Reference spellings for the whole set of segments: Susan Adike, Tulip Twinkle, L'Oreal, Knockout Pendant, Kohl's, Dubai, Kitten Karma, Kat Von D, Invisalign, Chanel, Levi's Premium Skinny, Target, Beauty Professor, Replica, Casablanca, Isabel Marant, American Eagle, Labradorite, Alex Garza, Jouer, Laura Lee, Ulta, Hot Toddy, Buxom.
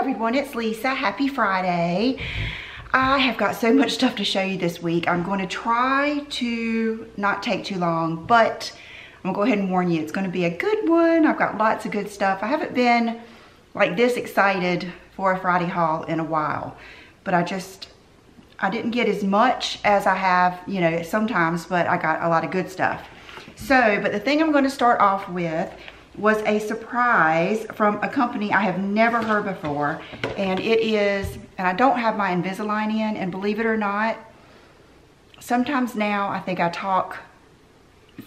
everyone, it's Lisa. Happy Friday. I have got so much stuff to show you this week. I'm going to try to not take too long, but I'm gonna go ahead and warn you, it's gonna be a good one. I've got lots of good stuff. I haven't been like this excited for a Friday haul in a while, but I didn't get as much as I have, you know, sometimes, but I got a lot of good stuff. So, but the thing I'm gonna start off with was a surprise from a company I have never heard before, and it is, and I don't have my Invisalign in, and believe it or not, sometimes now I think I talk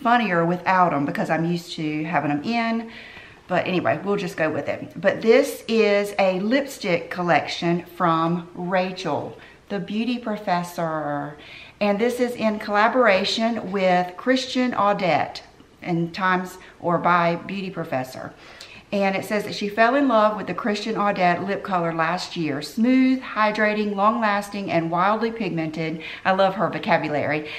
funnier without them because I'm used to having them in, but anyway, we'll just go with it. But this is a lipstick collection from Rachel, the Beauty Professor, and this is in collaboration with Christian Audette and Times or by Beauty Professor. And it says that she fell in love with the Christian Audette lip color last year. Smooth, hydrating, long-lasting, and wildly pigmented. I love her vocabulary.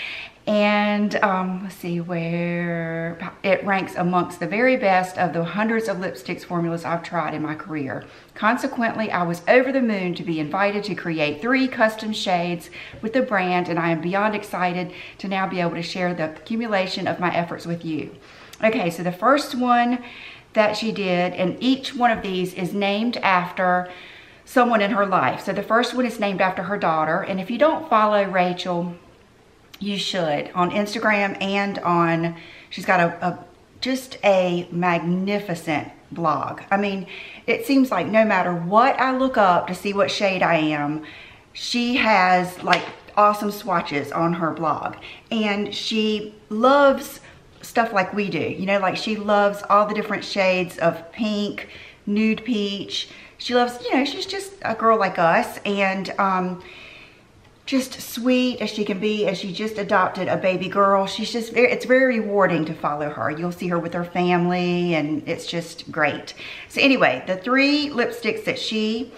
And let's see where it ranks amongst the very best of the hundreds of lipsticks formulas I've tried in my career. Consequently, I was over the moon to be invited to create 3 custom shades with the brand, and I am beyond excited to now be able to share the accumulation of my efforts with you. Okay, so the first one that she did, and each one of these is named after someone in her life. So the first one is named after her daughter, and if you don't follow Rachel, you should, on Instagram and on, she's got just a magnificent blog. I mean, it seems like no matter what I look up to see what shade I am, she has like awesome swatches on her blog. And she loves stuff like we do, you know, like she loves all the different shades of pink, nude peach. She loves, you know, she's just a girl like us, and just sweet as she can be, as she just adopted a baby girl. She's just, it's very rewarding to follow her. You'll see her with her family, and it's just great. So anyway, the 3 lipsticks that she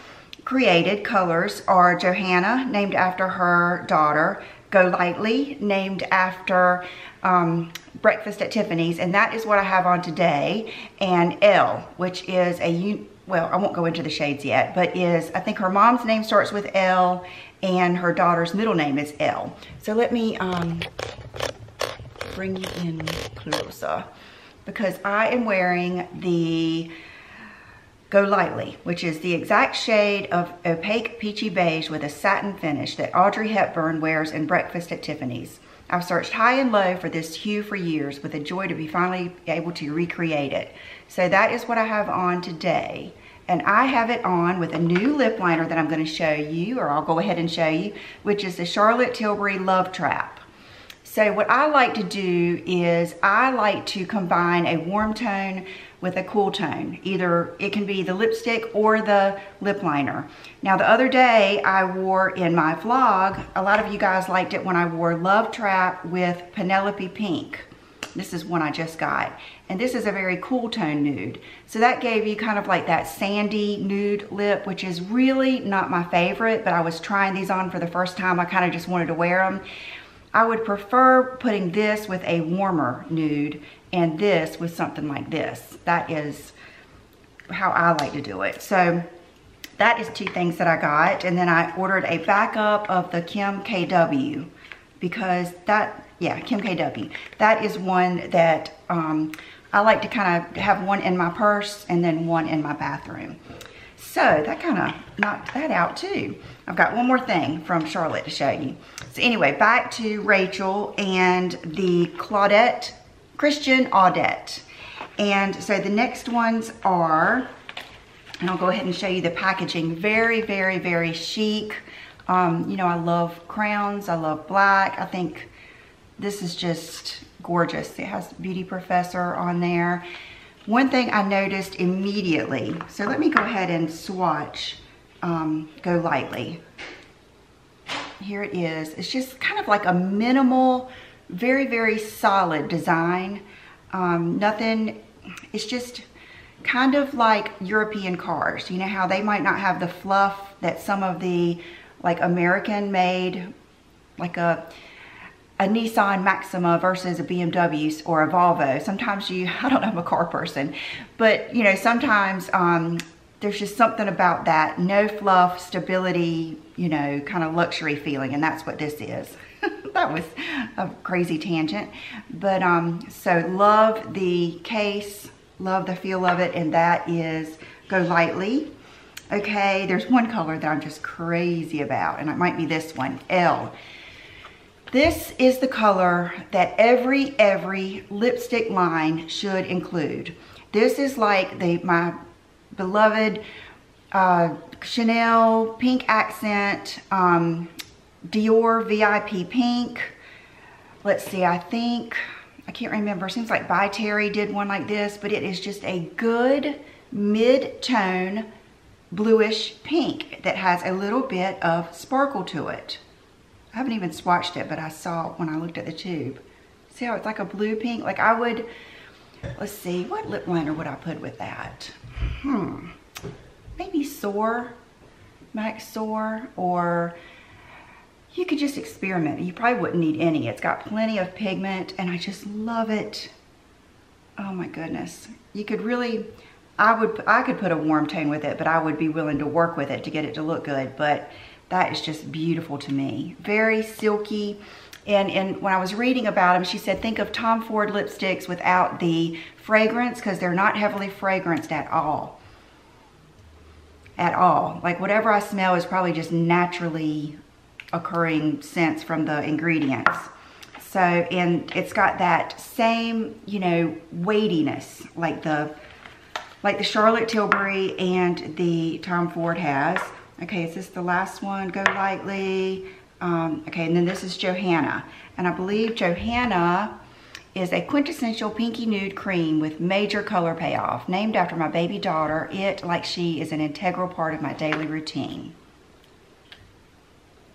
created, colors, are Johanna, named after her daughter, Go Lightly, named after Breakfast at Tiffany's, and that is what I have on today, and L, which is a, well, I won't go into the shades yet, but is, I think her mom's name starts with L, and her daughter's middle name is L. So let me bring you in closer, because I am wearing the Go Lightly, which is the exact shade of opaque peachy beige with a satin finish that Audrey Hepburn wears in Breakfast at Tiffany's. I've searched high and low for this hue for years, with a joy to be finally able to recreate it. So that is what I have on today. And I have it on with a new lip liner that I'm going to show you, or I'll go ahead and show you, which is the Charlotte Tilbury Love Trap. So what I like to do is I like to combine a warm tone with a cool tone. Either it can be the lipstick or the lip liner. Now the other day I wore in my vlog, a lot of you guys liked it when I wore Love Trap with Penelope Pink. This is one I just got. And this is a very cool tone nude. So that gave you kind of like that sandy nude lip, which is really not my favorite, but I was trying these on for the first time. I kind of just wanted to wear them. I would prefer putting this with a warmer nude and this with something like this. That is how I like to do it. So that is 2 things that I got. And then I ordered a backup of the Kim KW, because that, yeah, Kim KW. That is one that I like to kind of have one in my purse and then one in my bathroom. So that kind of knocked that out too. I've got one more thing from Charlotte to show you. So anyway, back to Rachel and the Claudette, Christian Audette. And so the next ones are, and I'll go ahead and show you the packaging. Very, very, very chic. You know, I love crowns. I love black. I think this is just gorgeous. It has Beauty Professor on there. One thing I noticed immediately, so let me go ahead and swatch Go Lightly. Here it is. It's just kind of like a minimal, very, very solid design. Nothing, it's just kind of like European cars. You know how they might not have the fluff that some of the like American made, like a Nissan Maxima versus a BMW or a Volvo. Sometimes you, I don't know, I'm a car person, but you know, sometimes there's just something about that no fluff, stability, you know, kind of luxury feeling, and that's what this is. That was a crazy tangent, but so love the case, love the feel of it, and that is Go Lightly. Okay, there's one color that I'm just crazy about, and it might be this one, L. This is the color that every lipstick line should include. This is like my beloved Chanel Pink Accent, Dior VIP Pink. Let's see, I can't remember. It seems like By Terry did one like this, but it is just a good mid-tone bluish pink that has a little bit of sparkle to it. I haven't even swatched it, but I saw when I looked at the tube. See how it's like a blue pink? Like I would, let's see, what lip liner would I put with that? Maybe Soar, Mac Soar, or you could just experiment. You probably wouldn't need any. It's got plenty of pigment, and I just love it. Oh my goodness. You could really, I could put a warm tone with it, but I would be willing to work with it to get it to look good. But that is just beautiful to me. Very silky. And when I was reading about them, she said, think of Tom Ford lipsticks without the fragrance, because they're not heavily fragranced at all. Like whatever I smell is probably just naturally occurring scents from the ingredients. So, and it's got that same, you know, weightiness like the Charlotte Tilbury and the Tom Ford has. Okay, is this the last one? Go Lightly. Okay, and then this is Johanna. And I believe Johanna is a quintessential pinky nude cream with major color payoff. Named after my baby daughter, it, like she, is an integral part of my daily routine.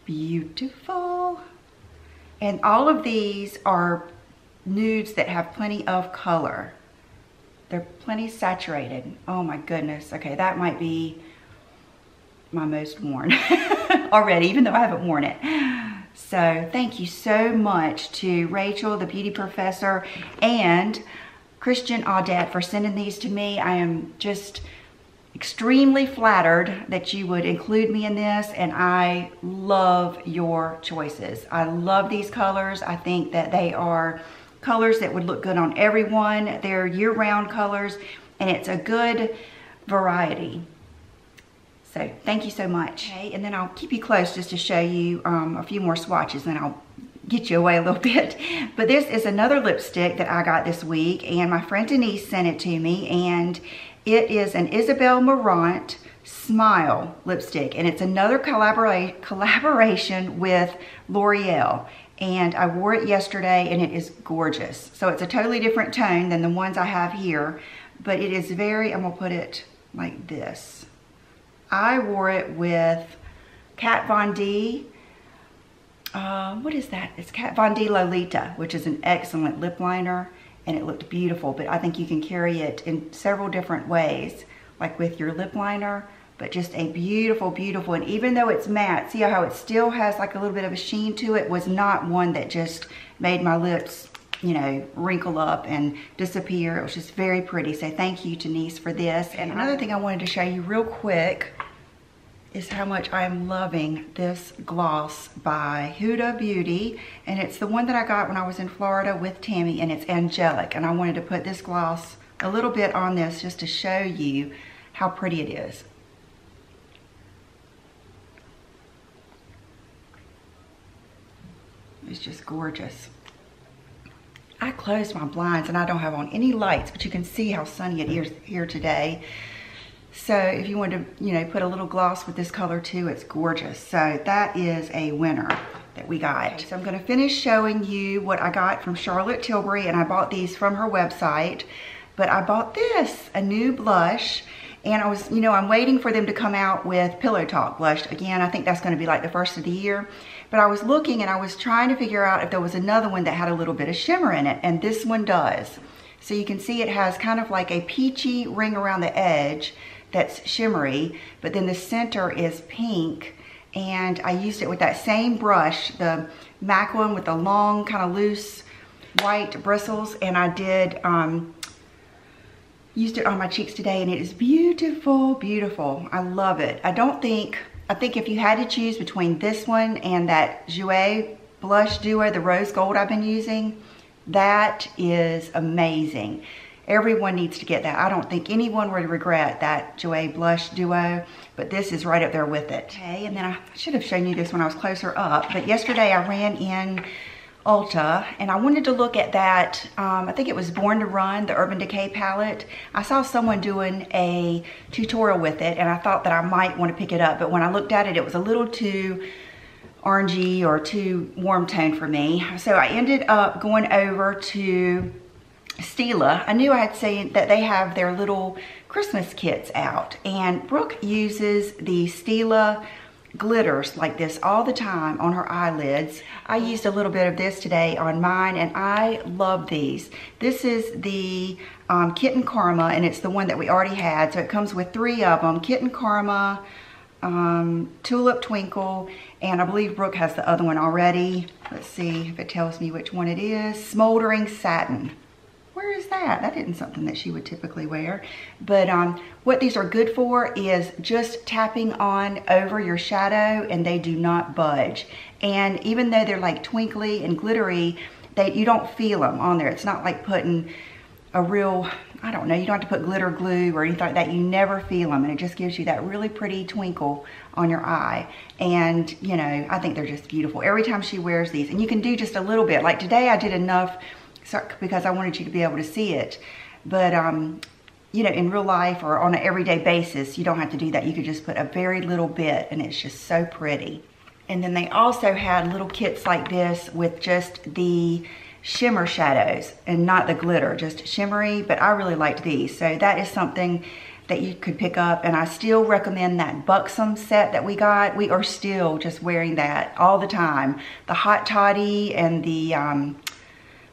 Beautiful. And all of these are nudes that have plenty of color. They're plenty saturated. Oh my goodness. Okay, that might be my most worn already, even though I haven't worn it. So thank you so much to Rachel, the Beauty Professor, and Christian Audette for sending these to me. I am just extremely flattered that you would include me in this, and I love your choices. I love these colors. I think that they are colors that would look good on everyone. They're year-round colors, and it's a good variety. So thank you so much. Okay, and then I'll keep you close just to show you a few more swatches, and I'll get you away a little bit. But this is another lipstick that I got this week, and my friend Denise sent it to me, and it is an Isabel Marant Smile lipstick, and it's another collaboration with L'Oreal. And I wore it yesterday, and it is gorgeous. So it's a totally different tone than the ones I have here, but it is very, I'm gonna put it like this. I wore it with Kat Von D. What is that? It's Kat Von D Lolita, which is an excellent lip liner, and it looked beautiful, but I think you can carry it in several different ways, like with your lip liner, but just a beautiful, beautiful, and even though it's matte, see how it still has like a little bit of a sheen to it, was not one that just made my lips, you know, wrinkle up and disappear. It was just very pretty. So thank you, Denise, for this. And another thing I wanted to show you real quick is how much I am loving this gloss by Huda Beauty. And it's the one that I got when I was in Florida with Tammy, and it's Angelic. And I wanted to put this gloss a little bit on this just to show you how pretty it is. It's just gorgeous. I closed my blinds and I don't have on any lights, but you can see how sunny it is here today. So if you want to, you know, put a little gloss with this color too, it's gorgeous. So that is a winner that we got. Okay, so I'm going to finish showing you what I got from Charlotte Tilbury, and I bought these from her website. But I bought this, a new blush, and I was, you know, I'm waiting for them to come out with Pillow Talk blush again. I think that's going to be like the first of the year. But I was looking, and I was trying to figure out if there was another one that had a little bit of shimmer in it, and this one does. So you can see it has kind of like a peachy ring around the edge that's shimmery, but then the center is pink, and I used it with that same brush, the MAC one with the long kind of loose white bristles, and I did used it on my cheeks today, and it is beautiful, beautiful. I love it. I think if you had to choose between this one and that Jouer blush duo, the rose gold I've been using, that is amazing. Everyone needs to get that. I don't think anyone would regret that Jouer blush duo, but this is right up there with it. Okay, and then I should have shown you this when I was closer up, but yesterday I ran in Ulta and I wanted to look at that, I think it was Born to Run, the Urban Decay palette. I saw someone doing a tutorial with it and I thought that I might want to pick it up, but when I looked at it, it was a little too orangey or too warm toned for me. So I ended up going over to Stila. I knew I had seen that they have their little Christmas kits out, and Brooke uses the Stila glitters like this all the time on her eyelids. I used a little bit of this today on mine and I love these. This is the Kitten Karma and it's the one that we already had, so it comes with three of them, Kitten Karma, Tulip Twinkle, and I believe Brooke has the other one already. Let's see if it tells me which one it is. Smoldering Satin. Where is that? That isn't something that she would typically wear. But what these are good for is just tapping on over your shadow and they do not budge. And even though they're like twinkly and glittery, you don't feel them on there. It's not like putting a real, I don't know, you don't have to put glitter glue or anything like that. You never feel them and it just gives you that really pretty twinkle on your eye. And you know, I think they're just beautiful. Every time she wears these, and you can do just a little bit. Like today I did enough because I wanted you to be able to see it, but you know, in real life or on an everyday basis, you don't have to do that. You could just put a very little bit and it's just so pretty. And then they also had little kits like this with just the shimmer shadows and not the glitter, just shimmery, but I really liked these. So that is something that you could pick up, and I still recommend that Buxom set that we got. We are still just wearing that all the time. The Hot Toddy and the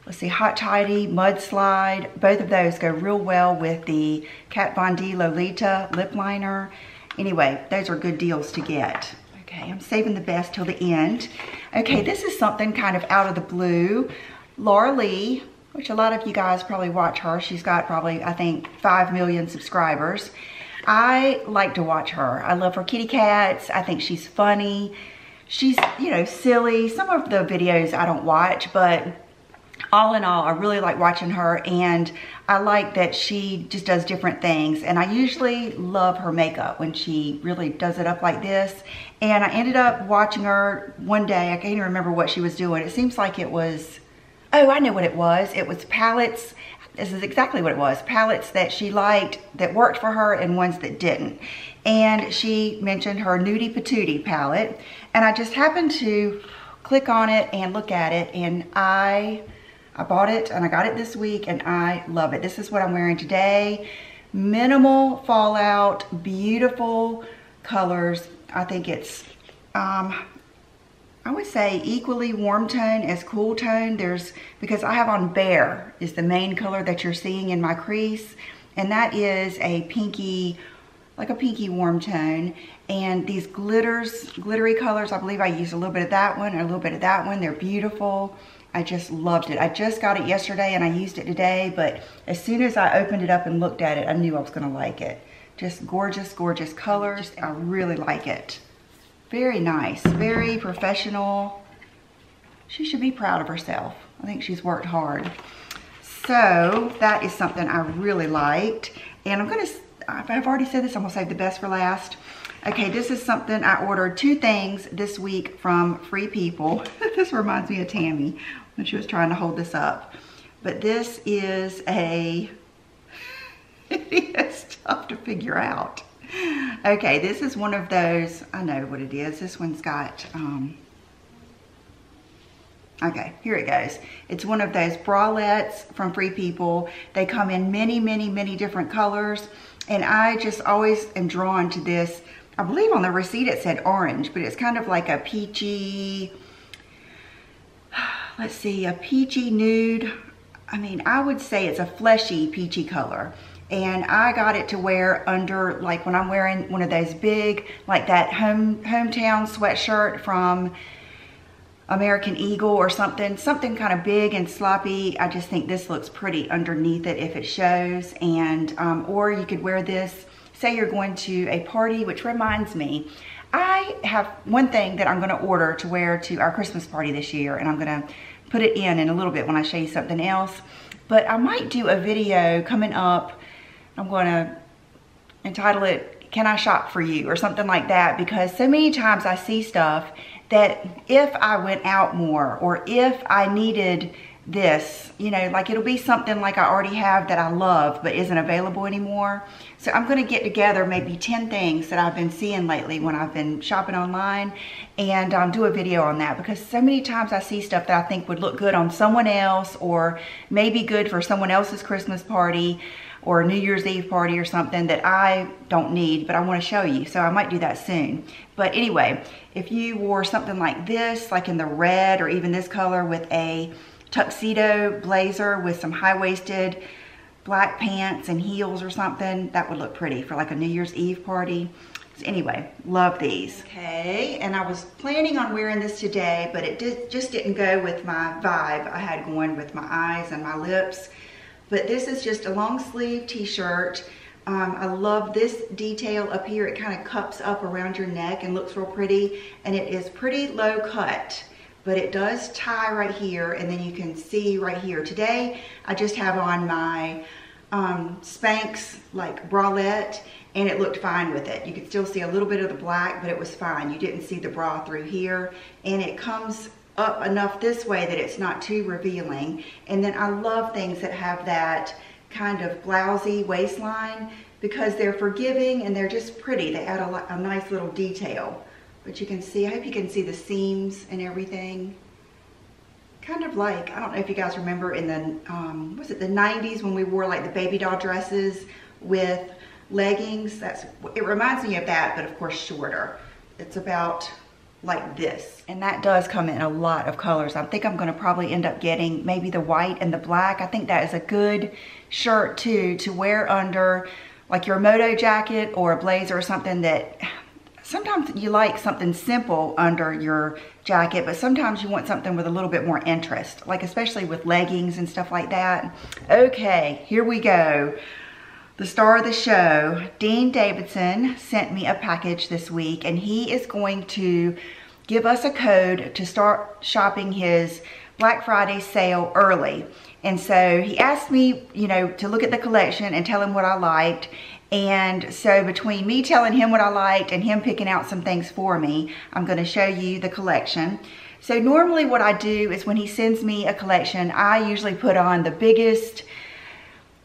let's see, Hot Toddy, Mudslide, both of those go real well with the Kat Von D Lolita lip liner. Anyway, those are good deals to get. Okay, I'm saving the best till the end. Okay, this is something kind of out of the blue. Laura Lee, which a lot of you guys probably watch her. She's got probably, I think, 5 million subscribers. I like to watch her. I love her kitty cats. I think she's funny. She's, you know, silly. Some of the videos I don't watch, but all in all, I really like watching her, and I like that she just does different things, and I usually love her makeup when she really does it up like this. And I ended up watching her one day. I can't even remember what she was doing. It seems like it was, oh, I know what it was. It was palettes. This is exactly what it was. Palettes that she liked that worked for her and ones that didn't. And she mentioned her Nudie Patootie palette, and I just happened to click on it and look at it, and I bought it and I got it this week and I love it. This is what I'm wearing today. Minimal fallout, beautiful colors. I think it's, I would say equally warm tone as cool tone. There's, because I have on Bear is the main color that you're seeing in my crease. And that is a pinky, like a pinky warm tone. And these glitters, glittery colors, I believe I used a little bit of that one and a little bit of that one. They're beautiful. I just loved it. I just got it yesterday and I used it today, but as soon as I opened it up and looked at it, I knew I was gonna like it. Just gorgeous, gorgeous colors. I really like it. Very nice, very professional. She should be proud of herself. I think she's worked hard. So that is something I really liked. And I'm gonna, I've already said this, I'm gonna save the best for last. Okay, this is something I ordered, two things this week from Free People. This reminds me of Tammy when she was trying to hold this up. But this is a, it's tough to figure out. Okay, this is one of those, I know what it is. This one's got, okay, here it goes. It's one of those bralettes from Free People. They come in many, many, many different colors. And I just always am drawn to this. I believe on the receipt it said orange, but it's kind of like a peachy, let's see, a peachy nude. I mean, I would say it's a fleshy peachy color. And I got it to wear under, like when I'm wearing one of those big, like that hometown sweatshirt from American Eagle or something kind of big and sloppy. I just think this looks pretty underneath it if it shows. And or you could wear this, say you're going to a party, which reminds me, I have one thing that I'm gonna order to wear to our Christmas party this year, and I'm gonna put it in a little bit when I show you something else. But I might do a video coming up. I'm gonna entitle it, "Can I Shop for You?" or something like that, because so many times I see stuff that if I went out more or if I needed this, you know, like it'll be something like I already have that I love but isn't available anymore. So I'm gonna get together maybe 10 things that I've been seeing lately when I've been shopping online and do a video on that, because so many times I see stuff that I think would look good on someone else or maybe good for someone else's Christmas party or New Year's Eve party or something that I don't need, but I want to show you. So I might do that soon. But anyway, if you wore something like this, like in the red or even this color with a tuxedo blazer with some high-waisted black pants and heels or something, that would look pretty for like a New Year's Eve party. So anyway, love these. Okay, and I was planning on wearing this today, but it just didn't go with my vibe I had going with my eyes and my lips. But this is just a long sleeve t-shirt. I love this detail up here. It kind of cups up around your neck and looks real pretty. And it is pretty low cut, but it does tie right here. And then you can see right here. Today, I just have on my Spanx like bralette, and it looked fine with it. You could still see a little bit of the black, but it was fine. You didn't see the bra through here. And it comes up enough this way that it's not too revealing. And then I love things that have that kind of blousy waistline because they're forgiving and they're just pretty. They add a nice little detail. But you can see, I hope you can see the seams and everything. Kind of like, I don't know if you guys remember in the, was it the 90s when we wore like the baby doll dresses with leggings? It reminds me of that, but of course shorter. It's about like this, and that does come in a lot of colors. I think I'm going to probably end up getting maybe the white and the black. I think that is a good shirt too to wear under like your moto jacket or a blazer or something. That sometimes you like something simple under your jacket, but sometimes you want something with a little bit more interest, like especially with leggings and stuff like that. Okay, here we go. The star of the show, Dean Davidson, sent me a package this week, and he is going to give us a code to start shopping his Black Friday sale early. And so he asked me, you know, to look at the collection and tell him what I liked. And so between me telling him what I liked and him picking out some things for me, I'm going to show you the collection. So normally what I do is when he sends me a collection, I usually put on the biggest,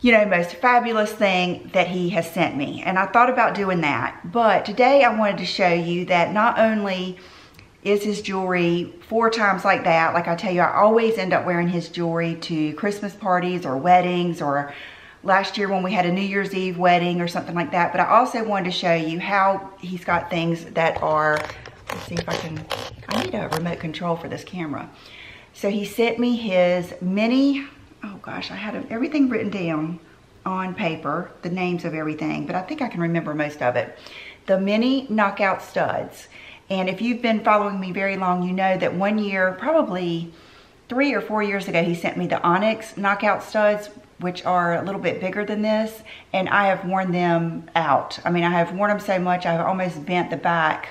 you know, most fabulous thing that he has sent me. And I thought about doing that, but today I wanted to show you that not only is his jewelry 4 times like that, like I tell you, I always end up wearing his jewelry to Christmas parties or weddings, or last year when we had a New Year's Eve wedding or something like that. But I also wanted to show you how he's got things that are, let's see if I need a remote control for this camera. So he sent me his mini, oh gosh, I had everything written down on paper, the names of everything, but I think I can remember most of it. The mini knockout studs. And if you've been following me very long, you know that one year, probably 3 or 4 years ago, he sent me the onyx knockout studs, which are a little bit bigger than this. And I have worn them out. I mean, I have worn them so much, I've almost bent the back,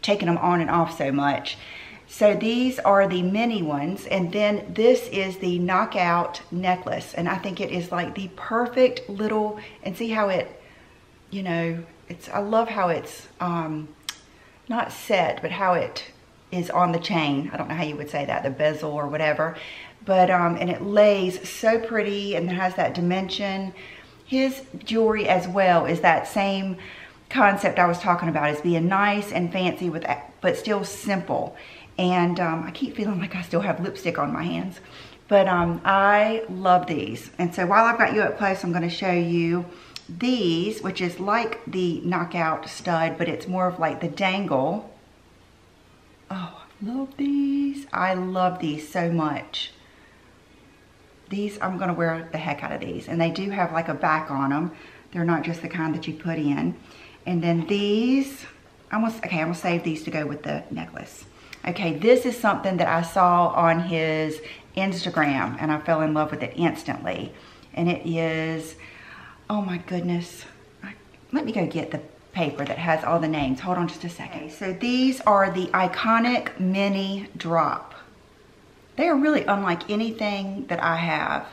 taking them on and off so much. So these are the mini ones, and then this is the knockout necklace, and I think it is like the perfect little, and see how it, you know, it's, I love how it's not set, but how it is on the chain. I don't know how you would say that, the bezel or whatever, but and it lays so pretty, and it has that dimension. His jewelry as well is that same concept I was talking about, is being nice and fancy with, but still simple. And I keep feeling like I still have lipstick on my hands, but I love these. And so while I've got you up close, I'm going to show you these, which is like the knockout stud, but it's more of like the dangle. Oh, I love these. I love these so much. These, I'm going to wear the heck out of these. And they do have like a back on them. They're not just the kind that you put in. And then these, okay, I'm going to save these to go with the necklace. Okay, this is something that I saw on his Instagram and I fell in love with it instantly. And it is, oh my goodness. Let me go get the paper that has all the names. Hold on just a second. Okay, so these are the Iconic Mini Drop. They are really unlike anything that I have.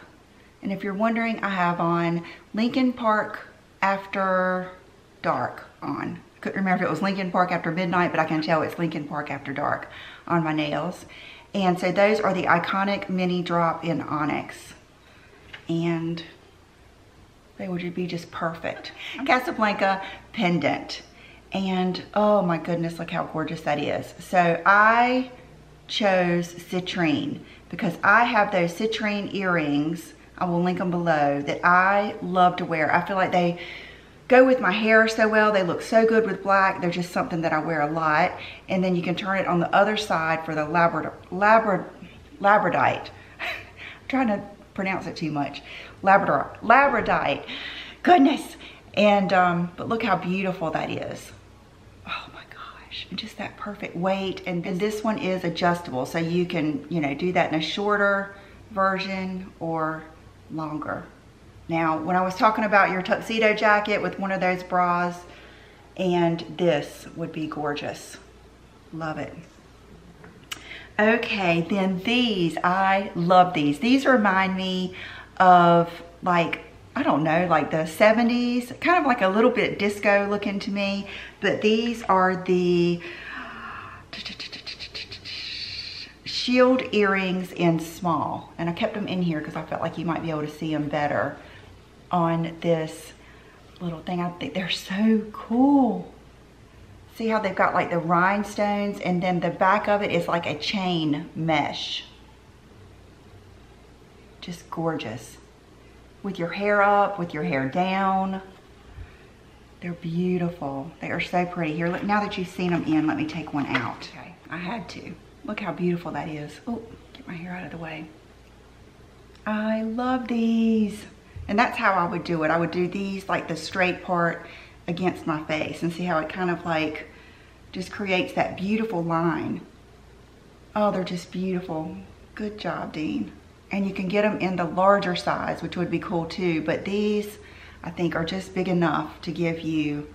And if you're wondering, I have on Lincoln Park After Dark on. I couldn't remember if it was Lincoln Park After Midnight, but I can tell it's Lincoln Park After Dark on my nails. And so those are the Iconic Mini Drop in Onyx. And they would be just perfect. Casablanca pendant. And oh my goodness, look how gorgeous that is. So I chose Citrine because I have those Citrine earrings. I will link them below, that I love to wear. I feel like they go with my hair so well. They look so good with black. They're just something that I wear a lot. And then you can turn it on the other side for the Labradorite. I'm trying to pronounce it too much. Labradorite. Goodness. And but look how beautiful that is. Oh my gosh. Just that perfect weight. And this one is adjustable, so you can, you know, do that in a shorter version or longer. Now, when I was talking about your tuxedo jacket with one of those bras, and this would be gorgeous. Love it. Okay, then these, I love these. These remind me of, like, I don't know, like the 70s, kind of like a little bit disco looking to me, but these are the shield earrings in small, and I kept them in here because I felt like you might be able to see them better on this little thing. I think they're so cool. See how they've got like the rhinestones, and then the back of it is like a chain mesh. Just gorgeous. With your hair up, with your hair down. They're beautiful. They are so pretty. Here, look, now that you've seen them in, let me take one out. Okay, I had to. Look how beautiful that is. Oh, get my hair out of the way. I love these. And that's how I would do it. I would do these, like the straight part against my face, and see how it kind of like just creates that beautiful line. Oh, they're just beautiful. Good job, Dean. And you can get them in the larger size, which would be cool too, but these I think are just big enough to give you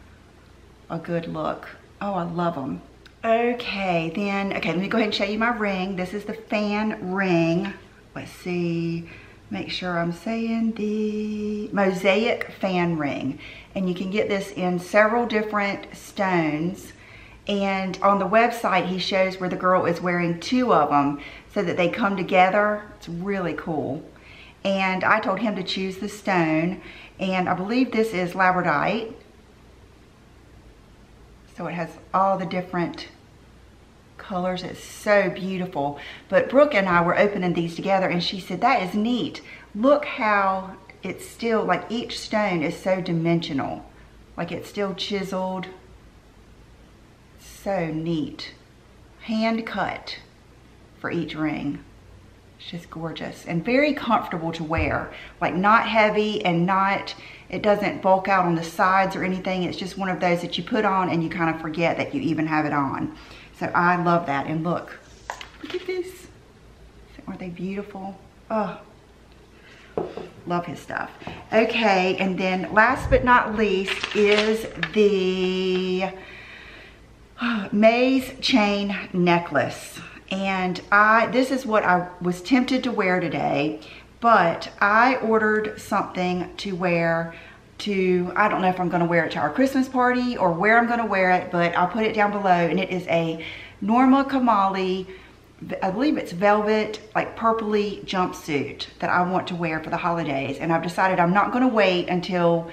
a good look. Oh, I love them. Okay, then, okay, let me go ahead and show you my ring. This is the fan ring. Let's see, make sure I'm saying the mosaic fan ring. And you can get this in several different stones. And on the website, he shows where the girl is wearing two of them so that they come together. It's really cool. And I told him to choose the stone. And I believe this is Labradorite. So it has all the different colors. It's so beautiful. But Brooke and I were opening these together, and she said, that is neat. Look how it's still, like, each stone is so dimensional. Like, it's still chiseled. So neat. Hand cut for each ring. It's just gorgeous and very comfortable to wear. Like, not heavy, and not, it doesn't bulk out on the sides or anything. It's just one of those that you put on and you kind of forget that you even have it on. So I love that. And look, look at this. Aren't they beautiful? Oh, love his stuff. Okay, and then last but not least is the Maze chain necklace. And this is what I was tempted to wear today, but I ordered something to wear to, I don't know if I'm going to wear it to our Christmas party or where I'm going to wear it, but I'll put it down below. And it is a Norma Kamali, I believe it's velvet, like purpley jumpsuit that I want to wear for the holidays. And I've decided I'm not going to wait until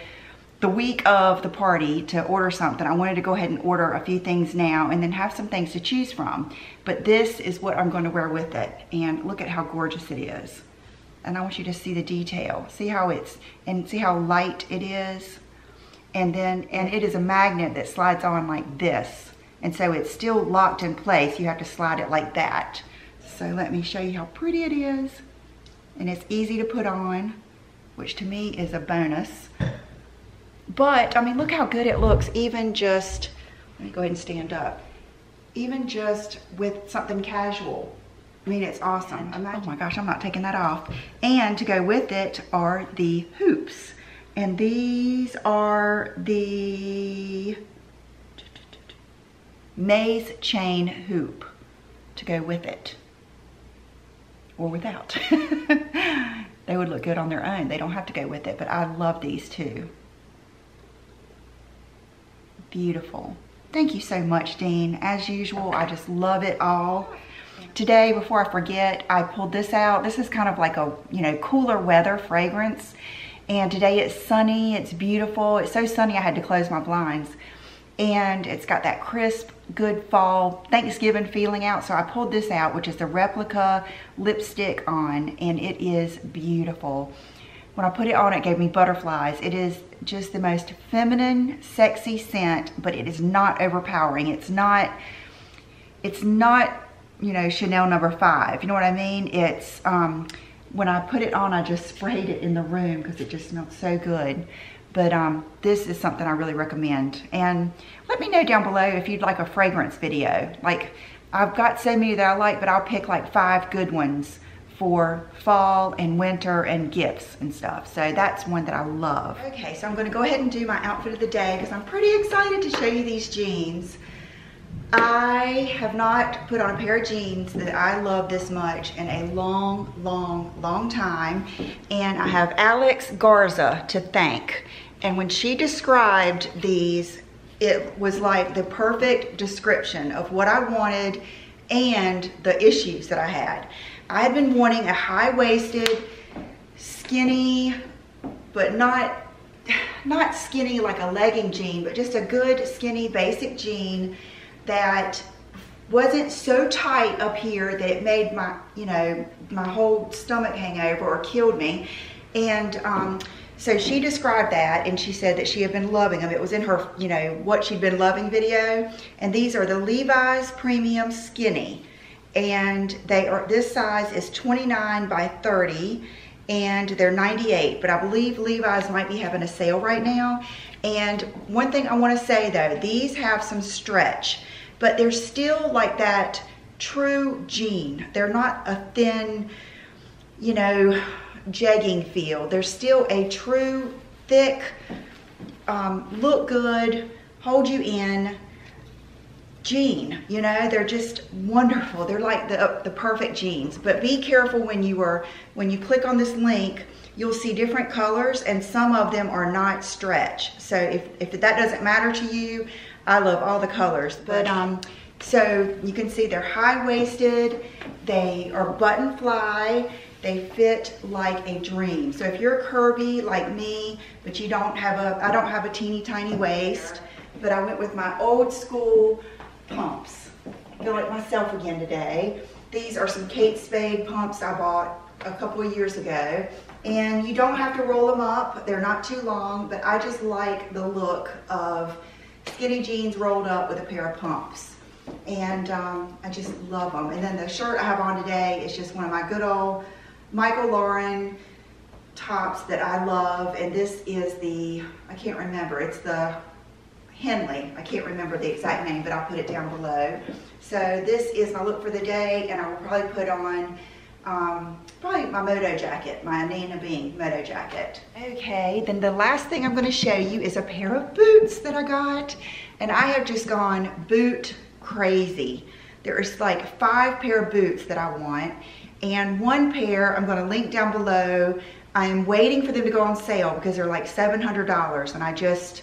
the week of the party to order something. I wanted to go ahead and order a few things now and then have some things to choose from. But this is what I'm going to wear with it. And look at how gorgeous it is. And I want you to see the detail. See how it's, and see how light it is. And then, and it is a magnet that slides on like this. And so it's still locked in place. You have to slide it like that. So let me show you how pretty it is. And it's easy to put on, which to me is a bonus. But I mean, look how good it looks. Even just, let me go ahead and stand up. even just with something casual. I mean, it's awesome. Oh my gosh, I'm not taking that off. And to go with it are the hoops. And these are the Maze Chain Hoop to go with it. Or without. They would look good on their own. They don't have to go with it, but I love these too. Beautiful. Thank you so much, Dean. As usual, I just love it all. Today, before I forget, I pulled this out. This is kind of like a, you know, cooler weather fragrance. And today it's sunny, it's beautiful. It's so sunny I had to close my blinds. And it's got that crisp, good fall, Thanksgiving feeling out. So I pulled this out, which is the replica lipstick on, and it is beautiful. When I put it on, it gave me butterflies. It is just the most feminine, sexy scent, but it is not overpowering. It's not, you know, Chanel No. 5. You know what I mean? It's, when I put it on, I just sprayed it in the room because it just smelled so good. But this is something I really recommend. And let me know down below if you'd like a fragrance video. Like, I've got so many that I like, but I'll pick like 5 good ones for fall and winter and gifts and stuff. So that's one that I love. Okay, so I'm gonna go ahead and do my outfit of the day because I'm pretty excited to show you these jeans. I have not put on a pair of jeans that I love this much in a long, long, long time. And I have Alex Garza to thank. And when she described these, it was like the perfect description of what I wanted and the issues that I had. I had been wanting a high-waisted, skinny, but not skinny like a legging jean, but just a good, skinny, basic jean that wasn't so tight up here that it made my, you know, my whole stomach hang over or killed me. And so she described that, and she said that she had been loving them. It was in her, you know, what she'd been loving video. And these are the Levi's Premium Skinny. And they are, this size is 29 by 30, and they're 98, but I believe Levi's might be having a sale right now. And one thing I want to say though, these have some stretch, but they're still like that true jean. They're not a thin, you know, jegging feel. They're still a true, thick, look good, hold you in jean. You know, they're just wonderful. They're like the perfect jeans. But be careful when you click on this link, you'll see different colors, and some of them are not stretch. So if that doesn't matter to you, I love all the colors. But so you can see they're high-waisted, they are button fly, they fit like a dream. So if you're curvy like me, but you don't have a, I don't have a teeny tiny waist, but I went with my old school pumps. I feel like myself again today. These are some Kate Spade pumps I bought a couple of years ago. And you don't have to roll them up. They're not too long, but I just like the look of skinny jeans rolled up with a pair of pumps. And I just love them. And then the shirt I have on today is just one of my good old Michael Lauren tops that I love. And this is the, I can't remember, it's the Henley. I can't remember the exact name, but I'll put it down below. So this is my look for the day, and I will probably put on probably my moto jacket, my Anina Bean moto jacket. Okay, then the last thing I'm going to show you is a pair of boots that I got, and I have just gone boot crazy. There is like 5 pair of boots that I want, and one pair I'm going to link down below. I am waiting for them to go on sale because they're like $700, and I just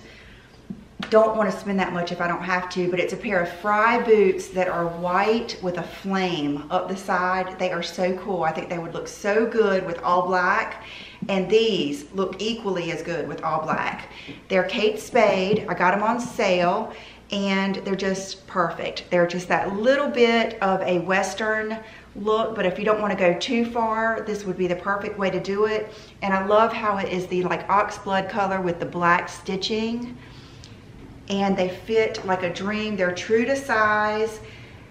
don't want to spend that much if I don't have to. But it's a pair of Fry boots that are white with a flame up the side. They are so cool. I think they would look so good with all black, and these look equally as good with all black. They're Kate Spade. I got them on sale, and they're just perfect. They're just that little bit of a Western look, but if you don't want to go too far, this would be the perfect way to do it. And I love how it is the like oxblood color with the black stitching. And they fit like a dream. They're true to size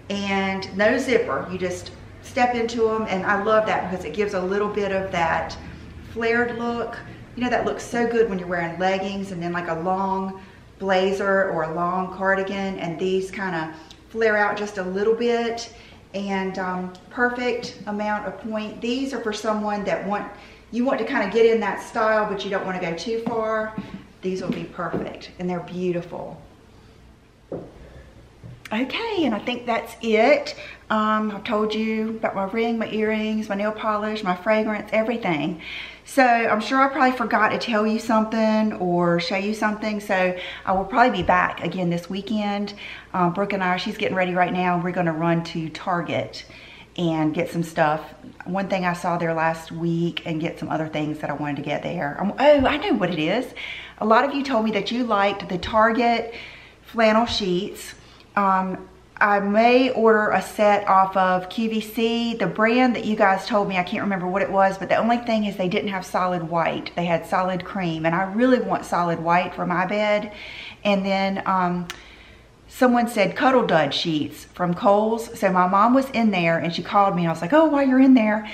and no zipper. You just step into them, and I love that because it gives a little bit of that flared look. You know, that looks so good when you're wearing leggings and then like a long blazer or a long cardigan, and these kind of flare out just a little bit, and perfect amount of point. These are for someone that you want to kind of get in that style, but you don't want to go too far. These will be perfect, and they're beautiful. Okay, and I think that's it. I've told you about my ring, my earrings, my nail polish, my fragrance, everything. So I'm sure I probably forgot to tell you something or show you something. So I will probably be back again this weekend. Brooke and I, she's getting ready right now. We're gonna run to Target and get some stuff. One thing I saw there last week, and get some other things that I wanted to get there. Oh, I know what it is. A lot of you told me that you liked the Target flannel sheets. I may order a set off of QVC, the brand that you guys told me. I can't remember what it was, but the only thing is they didn't have solid white. They had solid cream, and I really want solid white for my bed. And then someone said Cuddle Dud sheets from Kohl's. So my mom was in there, and she called me, and I was like, oh, while you're in there,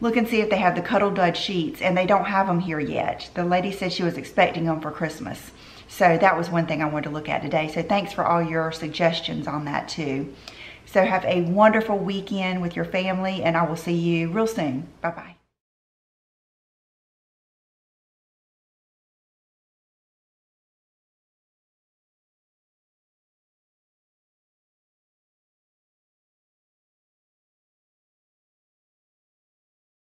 look and see if they have the Cuddle Dud sheets, and they don't have them here yet. The lady said she was expecting them for Christmas. So that was one thing I wanted to look at today. So thanks for all your suggestions on that too. So have a wonderful weekend with your family, and I will see you real soon. Bye-bye.